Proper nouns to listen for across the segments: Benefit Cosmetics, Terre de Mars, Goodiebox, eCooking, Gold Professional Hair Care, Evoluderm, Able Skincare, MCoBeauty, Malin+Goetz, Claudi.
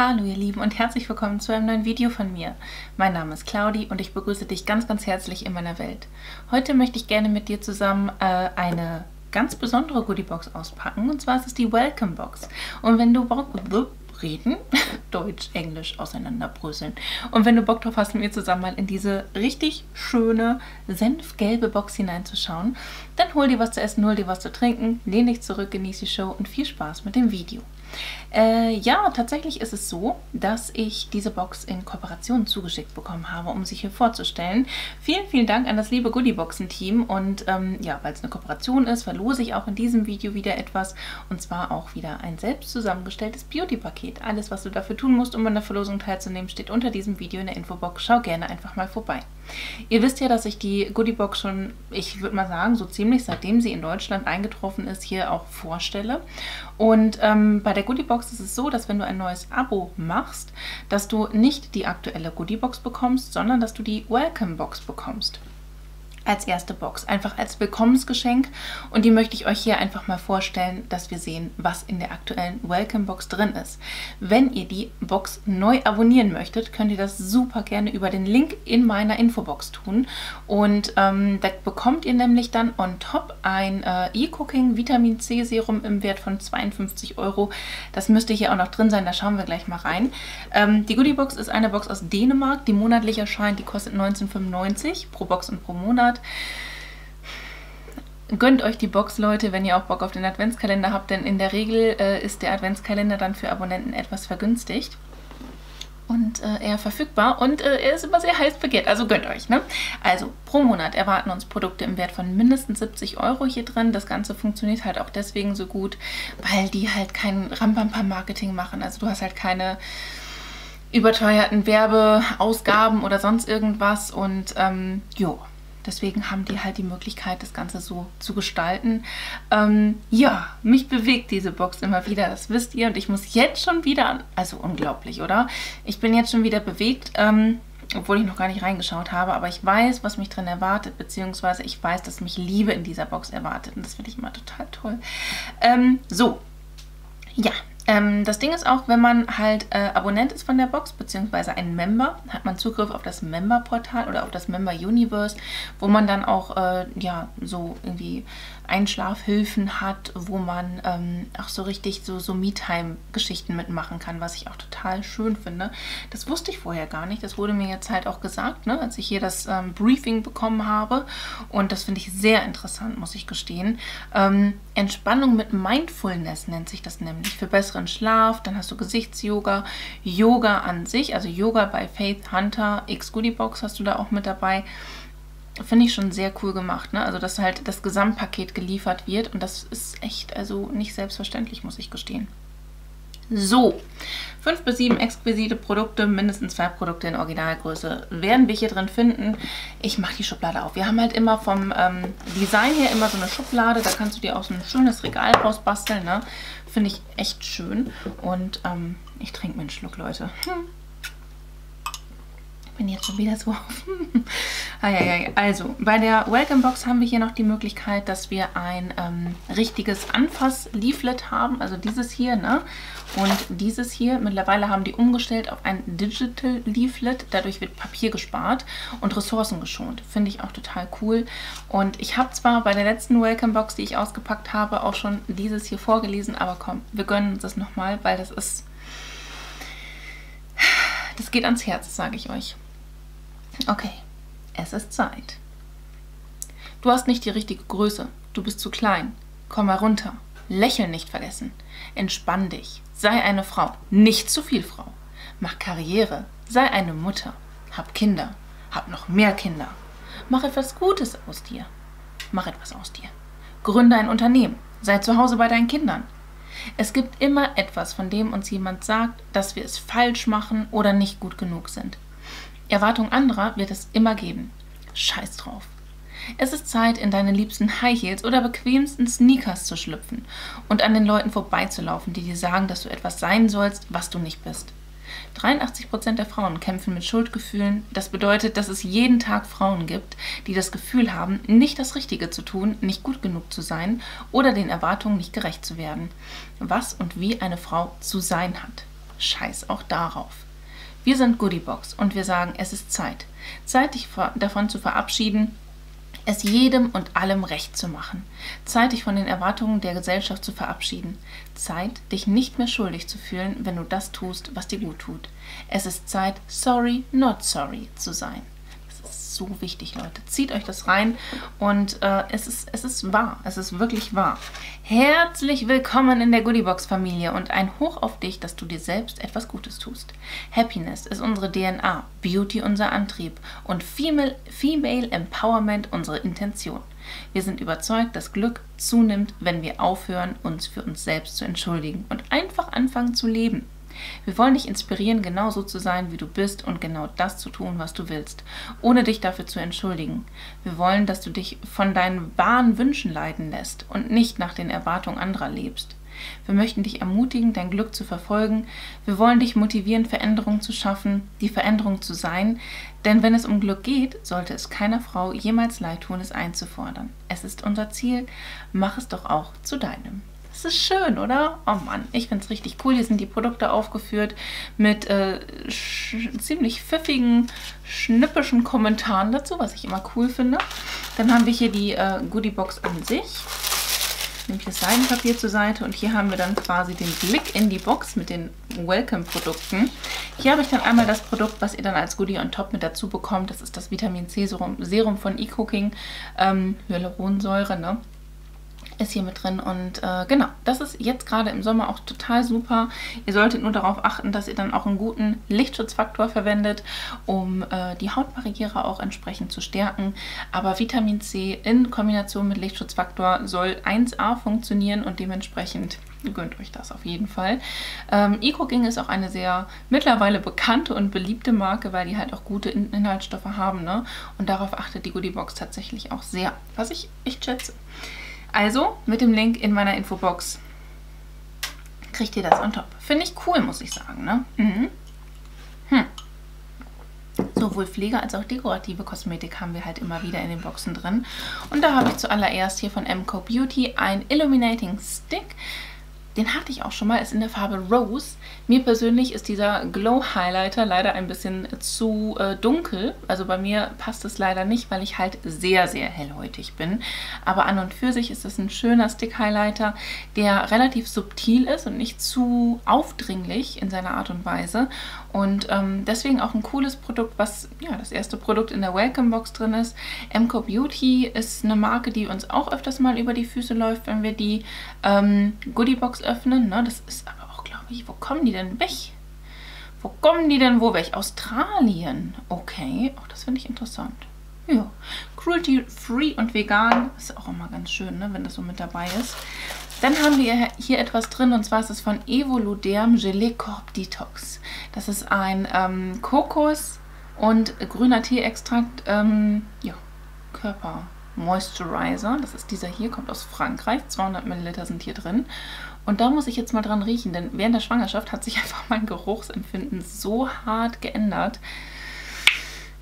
Hallo ihr Lieben und herzlich willkommen zu einem neuen Video von mir. Mein Name ist Claudi und ich begrüße dich ganz, ganz herzlich in meiner Welt. Heute möchte ich gerne mit dir zusammen eine ganz besondere Goodiebox auspacken, und zwar ist es die Welcome Box. Und wenn du Deutsch, Englisch auseinanderbröseln. Und wenn du Bock drauf hast, mit mir zusammen mal in diese richtig schöne senfgelbe Box hineinzuschauen, dann hol dir was zu essen, hol dir was zu trinken, lehn dich zurück, genieß die Show und viel Spaß mit dem Video. Ja, tatsächlich ist es so, dass ich diese Box in Kooperation zugeschickt bekommen habe, um sich hier vorzustellen. Vielen, vielen Dank an das liebe Goodieboxen-Team und ja, weil es eine Kooperation ist, verlose ich auch in diesem Video wieder etwas, und zwar auch wieder ein selbst zusammengestelltes Beauty-Paket. Alles, was du dafür tun musst, um an der Verlosung teilzunehmen, steht unter diesem Video in der Infobox. Schau gerne einfach mal vorbei. Ihr wisst ja, dass ich die Goodiebox schon, ich würde mal sagen, so ziemlich seitdem sie in Deutschland eingetroffen ist, hier auch vorstelle. Und bei der Goodiebox ist es so, dass wenn du ein neues Abo machst, dass du nicht die aktuelle Goodiebox bekommst, sondern dass du die Welcome Box bekommst. Als erste Box, einfach als Willkommensgeschenk, und die möchte ich euch hier einfach mal vorstellen, dass wir sehen, was in der aktuellen Welcome Box drin ist. Wenn ihr die Box neu abonnieren möchtet, könnt ihr das super gerne über den Link in meiner Infobox tun, und da bekommt ihr nämlich dann on top ein eCooking Vitamin C Serum im Wert von 52 €. Das müsste hier auch noch drin sein, da schauen wir gleich mal rein. Die Goodiebox ist eine Box aus Dänemark, die monatlich erscheint, die kostet 19,95 € pro Box und pro Monat. Gönnt euch die Box, Leute, wenn ihr auch Bock auf den Adventskalender habt, denn in der Regel ist der Adventskalender dann für Abonnenten etwas vergünstigt und eher verfügbar, und er ist immer sehr heiß begehrt, also gönnt euch, ne? Also pro Monat erwarten uns Produkte im Wert von mindestens 70 € hier drin. Das Ganze funktioniert halt auch deswegen so gut, weil die halt kein Rambampa-Marketing machen, also du hast halt keine überteuerten Werbeausgaben oder sonst irgendwas, und jo. Deswegen haben die halt die Möglichkeit, das Ganze so zu gestalten. Ja, mich bewegt diese Box immer wieder, das wisst ihr. Und ich muss jetzt schon wieder, also unglaublich, oder? Ich bin jetzt schon wieder bewegt, obwohl ich noch gar nicht reingeschaut habe. Aber ich weiß, was mich drin erwartet, beziehungsweise ich weiß, dass mich Liebe in dieser Box erwartet. Und das finde ich immer total toll. So, ja. Das Ding ist auch, wenn man halt Abonnent ist von der Box, beziehungsweise ein Member, hat man Zugriff auf das Member-Portal oder auf das Member-Universe, wo man dann auch, ja, so irgendwie Einschlafhilfen hat, wo man auch so richtig so Me-Time-Geschichten mitmachen kann, was ich auch total schön finde. Das wusste ich vorher gar nicht, das wurde mir jetzt halt auch gesagt, ne, als ich hier das Briefing bekommen habe, und das finde ich sehr interessant, muss ich gestehen. Entspannung mit Mindfulness nennt sich das nämlich, für bessere Schlaf, dann hast du Gesichtsyoga, Yoga an sich, also Yoga bei Faith Hunter, X-Goodiebox hast du da auch mit dabei. Finde ich schon sehr cool gemacht, ne? Also dass halt das Gesamtpaket geliefert wird, und das ist echt also nicht selbstverständlich, muss ich gestehen. So, 5 bis 7 exquisite Produkte, mindestens 2 Produkte in Originalgröße werden wir hier drin finden. Ich mache die Schublade auf. Wir haben halt immer vom Design her immer so eine Schublade, da kannst du dir auch so ein schönes Regal rausbasteln, ne? Finde ich echt schön, und ich trinke mir einen Schluck, Leute. Bin jetzt schon wieder so auf. Also, bei der Welcome Box haben wir hier noch die Möglichkeit, dass wir ein richtiges Anfass-Leaflet haben. Also dieses hier, ne? Und dieses hier. Mittlerweile haben die umgestellt auf ein Digital-Leaflet. Dadurch wird Papier gespart und Ressourcen geschont. Finde ich auch total cool. Und ich habe zwar bei der letzten Welcome Box, die ich ausgepackt habe, auch schon dieses hier vorgelesen, aber komm, wir gönnen uns das nochmal, weil das ist... Das geht ans Herz, sage ich euch. Okay, es ist Zeit. Du hast nicht die richtige Größe. Du bist zu klein. Komm mal runter. Lächeln nicht vergessen. Entspann dich. Sei eine Frau. Nicht zu viel Frau. Mach Karriere. Sei eine Mutter. Hab Kinder. Hab noch mehr Kinder. Mach etwas Gutes aus dir. Mach etwas aus dir. Gründe ein Unternehmen. Sei zu Hause bei deinen Kindern. Es gibt immer etwas, von dem uns jemand sagt, dass wir es falsch machen oder nicht gut genug sind. Erwartung anderer wird es immer geben. Scheiß drauf. Es ist Zeit, in deine liebsten High Heels oder bequemsten Sneakers zu schlüpfen und an den Leuten vorbeizulaufen, die dir sagen, dass du etwas sein sollst, was du nicht bist. 83% der Frauen kämpfen mit Schuldgefühlen. Das bedeutet, dass es jeden Tag Frauen gibt, die das Gefühl haben, nicht das Richtige zu tun, nicht gut genug zu sein oder den Erwartungen nicht gerecht zu werden, was und wie eine Frau zu sein hat. scheiß auch darauf. Wir sind Goodiebox und wir sagen, es ist Zeit. Zeit, dich davon zu verabschieden, es jedem und allem recht zu machen. Zeit, dich von den Erwartungen der Gesellschaft zu verabschieden. Zeit, dich nicht mehr schuldig zu fühlen, wenn du das tust, was dir gut tut. Es ist Zeit, sorry, not sorry zu sein. Das ist so wichtig, Leute. Zieht euch das rein und es ist wahr. Es ist wirklich wahr. Herzlich willkommen in der Goodiebox-Familie und ein Hoch auf dich, dass du dir selbst etwas Gutes tust. Happiness ist unsere DNA, Beauty unser Antrieb und Female Empowerment unsere Intention. Wir sind überzeugt, dass Glück zunimmt, wenn wir aufhören, uns für uns selbst zu entschuldigen und einfach anfangen zu leben. Wir wollen dich inspirieren, genau so zu sein, wie du bist und genau das zu tun, was du willst, ohne dich dafür zu entschuldigen. Wir wollen, dass du dich von deinen wahren Wünschen leiten lässt und nicht nach den Erwartungen anderer lebst. Wir möchten dich ermutigen, dein Glück zu verfolgen. Wir wollen dich motivieren, Veränderungen zu schaffen, die Veränderung zu sein. Denn wenn es um Glück geht, sollte es keiner Frau jemals leid tun, es einzufordern. Es ist unser Ziel. Mach es doch auch zu deinem. Das ist schön, oder? Oh Mann, ich finde es richtig cool. Hier sind die Produkte aufgeführt mit ziemlich pfiffigen, schnippischen Kommentaren dazu, was ich immer cool finde. Dann haben wir hier die Goodiebox an sich. Nehme ich das Seidenpapier zur Seite und hier haben wir dann quasi den Blick in die Box mit den Welcome-Produkten. Hier habe ich dann einmal das Produkt, was ihr dann als Goodie on Top mit dazu bekommt. Das ist das Vitamin C Serum von eCooking, Hyaluronsäure, ne? Ist hier mit drin und genau, das ist jetzt gerade im Sommer auch total super. Ihr solltet nur darauf achten, dass ihr dann auch einen guten Lichtschutzfaktor verwendet, um die Hautbarriere auch entsprechend zu stärken. Aber Vitamin C in Kombination mit Lichtschutzfaktor soll 1A funktionieren und dementsprechend gönnt euch das auf jeden Fall. eCooking ist auch eine sehr mittlerweile bekannte und beliebte Marke, weil die halt auch gute Inhaltsstoffe haben, ne? Und darauf achtet die Goodiebox tatsächlich auch sehr, was ich echt schätze. Also, mit dem Link in meiner Infobox kriegt ihr das on top. Finde ich cool, muss ich sagen, ne? Mhm. Sowohl Pflege als auch dekorative Kosmetik haben wir halt immer wieder in den Boxen drin. Und da habe ich zuallererst hier von MCoBeauty ein Illuminating Stick. Den hatte ich auch schon mal, ist in der Farbe Rose. Mir persönlich ist dieser Glow Highlighter leider ein bisschen zu dunkel. Also bei mir passt es leider nicht, weil ich halt sehr, sehr hellhäutig bin. Aber an und für sich ist das ein schöner Stick-Highlighter, der relativ subtil ist und nicht zu aufdringlich in seiner Art und Weise. Und deswegen auch ein cooles Produkt, was ja das erste Produkt in der Welcome-Box drin ist. MCoBeauty ist eine Marke, die uns auch öfters mal über die Füße läuft, wenn wir die Goodiebox öffnen, ne? Das ist aber auch, glaube ich, wo kommen die denn weg? Wo kommen die denn wo weg? Australien. Okay, auch das finde ich interessant. Ja, cruelty-free und vegan ist auch immer ganz schön, ne? Wenn das so mit dabei ist. Dann haben wir hier etwas drin und zwar ist es von Evoluderm Gelee Corp Detox. Das ist ein Kokos- und grüner Teeextrakt, ja, Körper Moisturizer, das ist dieser hier, kommt aus Frankreich, 200 ml sind hier drin. Und da muss ich jetzt mal dran riechen, denn während der Schwangerschaft hat sich einfach mein Geruchsempfinden so hart geändert.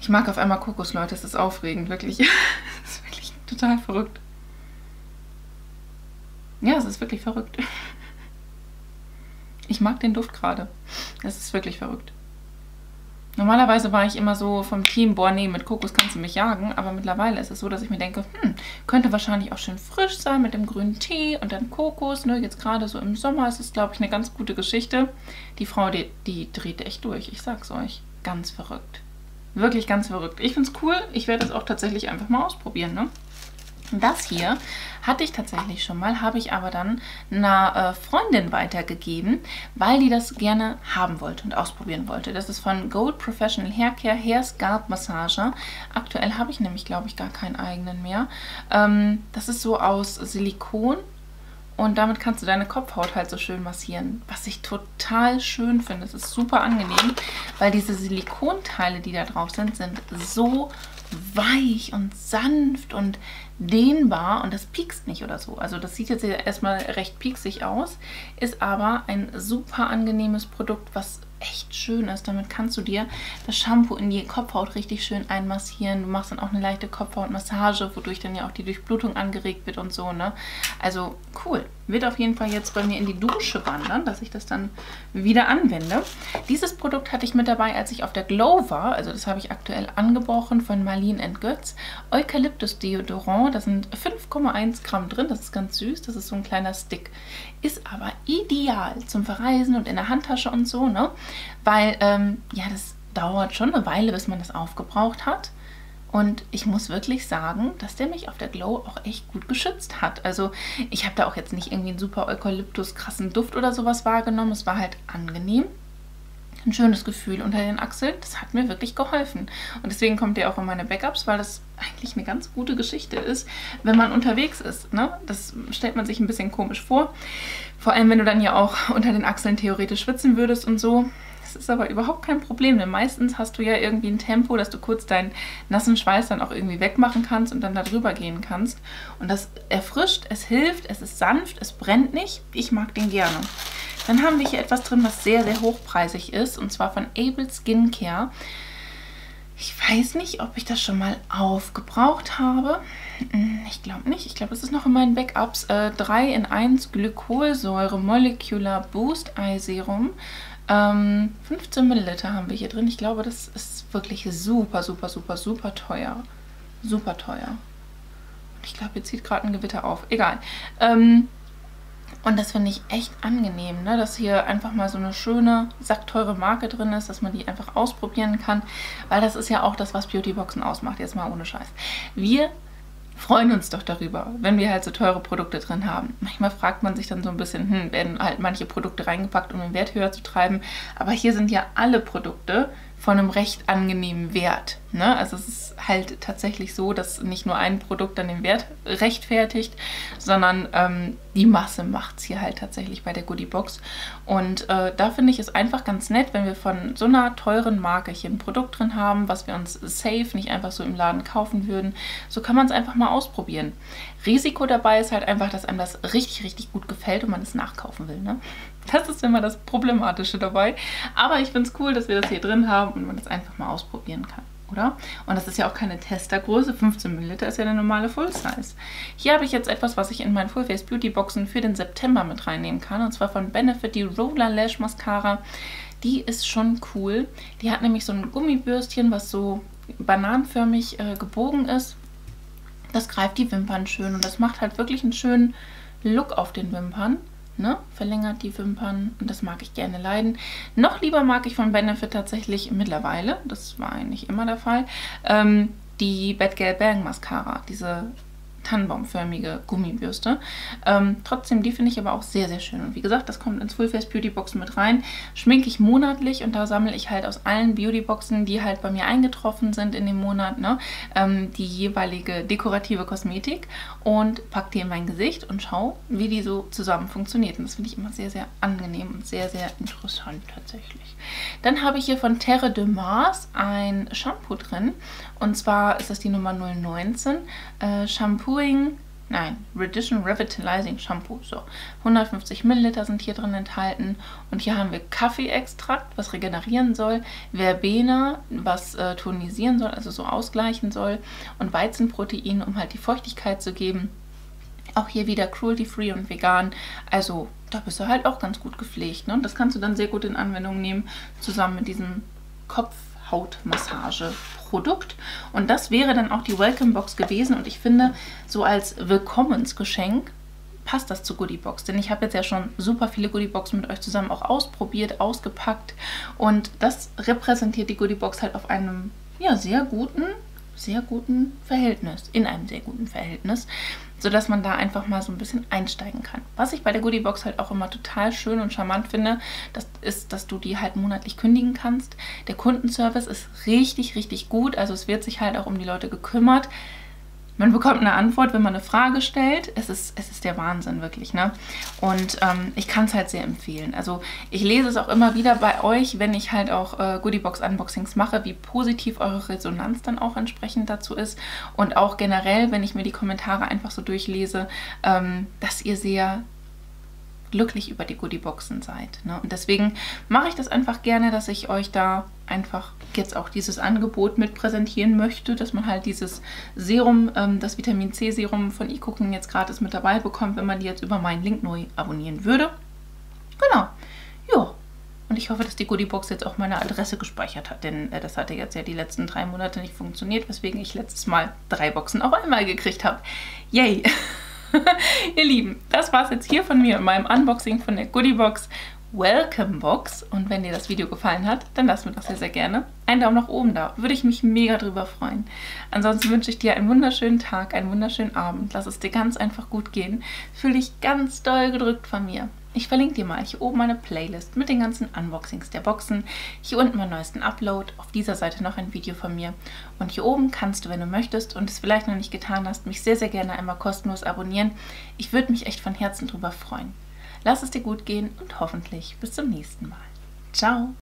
Ich mag auf einmal Kokos, Leute, das ist aufregend, wirklich. Das ist wirklich total verrückt. Ja, es ist wirklich verrückt. Ich mag den Duft gerade. Das ist wirklich verrückt. Normalerweise war ich immer so vom Team, boah, nee, mit Kokos kannst du mich jagen. Aber mittlerweile ist es so, dass ich mir denke, könnte wahrscheinlich auch schön frisch sein mit dem grünen Tee und dann Kokos. Ne? Jetzt gerade so im Sommer ist es, glaube ich, eine ganz gute Geschichte. Die Frau, die dreht echt durch. Ich sag's euch. Ganz verrückt. Wirklich ganz verrückt. Ich find's cool. Ich werde das auch tatsächlich einfach mal ausprobieren, ne? Das hier hatte ich tatsächlich schon mal, habe ich aber dann einer Freundin weitergegeben, weil die das gerne haben wollte und ausprobieren wollte. Das ist von Gold Professional Hair Care Hair Scalp Massager. Aktuell habe ich nämlich, glaube ich, gar keinen eigenen mehr. Das ist so aus Silikon und damit kannst du deine Kopfhaut halt so schön massieren. Was ich total schön finde. Es ist super angenehm, weil diese Silikonteile, die da drauf sind so weich und sanft und dehnbar und das piekst nicht oder so. Also das sieht jetzt erstmal recht pieksig aus, ist aber ein super angenehmes Produkt, was echt schön ist. Damit kannst du dir das Shampoo in die Kopfhaut richtig schön einmassieren. Du machst dann auch eine leichte Kopfhautmassage, wodurch dann ja auch die Durchblutung angeregt wird und so, ne? Also cool. Wird auf jeden Fall jetzt bei mir in die Dusche wandern, dass ich das dann wieder anwende. Dieses Produkt hatte ich mit dabei, als ich auf der Glow war. Also das habe ich aktuell angebrochen von Malin+Goetz. Eukalyptus Deodorant, da sind 5,1 Gramm drin. Das ist ganz süß. Das ist so ein kleiner Stick. Ist aber ideal zum Verreisen und in der Handtasche und so, ne? Weil, ja, das dauert schon eine Weile, bis man das aufgebraucht hat. Und ich muss wirklich sagen, dass der mich auf der Glow auch echt gut geschützt hat. Also ich habe da auch jetzt nicht irgendwie einen super Eukalyptus-krassen Duft oder sowas wahrgenommen. Es war halt angenehm. Ein schönes Gefühl unter den Achseln. Das hat mir wirklich geholfen. Und deswegen kommt der auch in meine Backups, weil das eigentlich eine ganz gute Geschichte ist, wenn man unterwegs ist, ne? Das stellt man sich ein bisschen komisch vor. Vor allem, wenn du dann ja auch unter den Achseln theoretisch schwitzen würdest und so. Das ist aber überhaupt kein Problem, denn meistens hast du ja irgendwie ein Tempo, dass du kurz deinen nassen Schweiß dann auch irgendwie wegmachen kannst und dann da drüber gehen kannst. Und das erfrischt, es hilft, es ist sanft, es brennt nicht. Ich mag den gerne. Dann haben wir hier etwas drin, was sehr, sehr hochpreisig ist, und zwar von Able Skincare. Ich weiß nicht, ob ich das schon mal aufgebraucht habe. Ich glaube nicht. Ich glaube, das ist noch in meinen Backups. 3 in 1 Glykolsäure Molecular Boost Eye Serum. 15 Milliliter haben wir hier drin. Ich glaube, das ist wirklich super, super, super, super teuer. Super teuer. Ich glaube, hier zieht gerade ein Gewitter auf. Egal. Und das finde ich echt angenehm, ne? Dass hier einfach mal so eine schöne, sackteure Marke drin ist, dass man die einfach ausprobieren kann. Weil das ist ja auch das, was Beautyboxen ausmacht, jetzt mal ohne Scheiß. Wir freuen uns doch darüber, wenn wir halt so teure Produkte drin haben. Manchmal fragt man sich dann so ein bisschen, werden halt manche Produkte reingepackt, um den Wert höher zu treiben. Aber hier sind ja alle Produkte von einem recht angenehmen Wert, ne? Also es ist halt tatsächlich so, dass nicht nur ein Produkt dann den Wert rechtfertigt, sondern die Masse macht es hier halt tatsächlich bei der Goodiebox. Und da finde ich es einfach ganz nett, wenn wir von so einer teuren Marke hier ein Produkt drin haben, was wir uns safe nicht einfach so im Laden kaufen würden. So kann man es einfach mal ausprobieren. Risiko dabei ist halt einfach, dass einem das richtig, richtig gut gefällt und man es nachkaufen will, ne? Das ist immer das Problematische dabei. Aber ich finde es cool, dass wir das hier drin haben und man das einfach mal ausprobieren kann, oder? Und das ist ja auch keine Testergröße. 15 Milliliter ist ja eine normale Full-Size. Hier habe ich jetzt etwas, was ich in meinen Full-Face-Beauty-Boxen für den September mit reinnehmen kann. Und zwar von Benefit, die Roller Lash Mascara. Die ist schon cool. Die hat nämlich so ein Gummibürstchen, was so bananenförmig gebogen ist. Das greift die Wimpern schön und das macht halt wirklich einen schönen Look auf den Wimpern. Ne? Verlängert die Wimpern und das mag ich gerne leiden. Noch lieber mag ich von Benefit tatsächlich mittlerweile, das war eigentlich immer der Fall, die Bad Girl Bang Mascara, diese tannenbaumförmige Gummibürste. Trotzdem, die finde ich aber auch sehr, sehr schön. Und wie gesagt, das kommt ins Full-Face Beauty-Boxen mit rein. Schminke ich monatlich und da sammle ich halt aus allen Beauty-Boxen, die halt bei mir eingetroffen sind in dem Monat, ne, die jeweilige dekorative Kosmetik und packe die in mein Gesicht und schaue, wie die so zusammen funktioniert. Und das finde ich immer sehr, sehr angenehm und sehr, sehr interessant tatsächlich. Dann habe ich hier von Terre de Mars ein Shampoo drin. Und zwar ist das die Nummer 019. Shampoo Reduction Revitalizing Shampoo. So, 150 Milliliter sind hier drin enthalten. Und hier haben wir Kaffeeextrakt, was regenerieren soll, Verbena, was tonisieren soll, also so ausgleichen soll, und Weizenprotein, um halt die Feuchtigkeit zu geben. Auch hier wieder cruelty-free und vegan. Also da bist du halt auch ganz gut gepflegt, ne? Und das kannst du dann sehr gut in Anwendung nehmen, zusammen mit diesem Kopfhautmassage-Produkt. Und das wäre dann auch die Welcome Box gewesen. Und ich finde, so als Willkommensgeschenk passt das zur Goodiebox. Denn ich habe jetzt ja schon super viele Goodieboxen mit euch zusammen auch ausprobiert, ausgepackt. Und das repräsentiert die Goodiebox halt auf einem, ja, sehr guten Verhältnis, in einem sehr guten Verhältnis, sodass man da einfach mal so ein bisschen einsteigen kann. Was ich bei der Goodiebox halt auch immer total schön und charmant finde, das ist, dass du die halt monatlich kündigen kannst. Der Kundenservice ist richtig, richtig gut, also es wird sich halt auch um die Leute gekümmert. Man bekommt eine Antwort, wenn man eine Frage stellt. Es ist der Wahnsinn, wirklich, ne? Und ich kann es halt sehr empfehlen. Also ich lese es auch immer wieder bei euch, wenn ich halt auch Goodiebox-Unboxings mache, wie positiv eure Resonanz dann auch entsprechend dazu ist. Und auch generell, wenn ich mir die Kommentare einfach so durchlese, dass ihr sehr glücklich über die Goodieboxen seid. Ne? Und deswegen mache ich das einfach gerne, dass ich euch da einfach jetzt auch dieses Angebot mit präsentieren möchte, dass man halt dieses Serum, das Vitamin C Serum von eCooking jetzt gratis mit dabei bekommt, wenn man die jetzt über meinen Link neu abonnieren würde. Genau. Ja. Und ich hoffe, dass die Goodiebox jetzt auch meine Adresse gespeichert hat, denn das hatte jetzt ja die letzten 3 Monate nicht funktioniert, weswegen ich letztes Mal 3 Boxen auf einmal gekriegt habe. Yay! Ihr Lieben, das war es jetzt hier von mir in meinem Unboxing von der Goodiebox Welcome Box. Und wenn dir das Video gefallen hat, dann lass mir doch sehr, sehr gerne einen Daumen nach oben da. Würde ich mich mega drüber freuen. Ansonsten wünsche ich dir einen wunderschönen Tag, einen wunderschönen Abend. Lass es dir ganz einfach gut gehen. Fühl dich ganz doll gedrückt von mir. Ich verlinke dir mal hier oben meine Playlist mit den ganzen Unboxings der Boxen. Hier unten meinen neuesten Upload, auf dieser Seite noch ein Video von mir. Und hier oben kannst du, wenn du möchtest und es vielleicht noch nicht getan hast, mich sehr, sehr gerne einmal kostenlos abonnieren. Ich würde mich echt von Herzen drüber freuen. Lass es dir gut gehen und hoffentlich bis zum nächsten Mal. Ciao!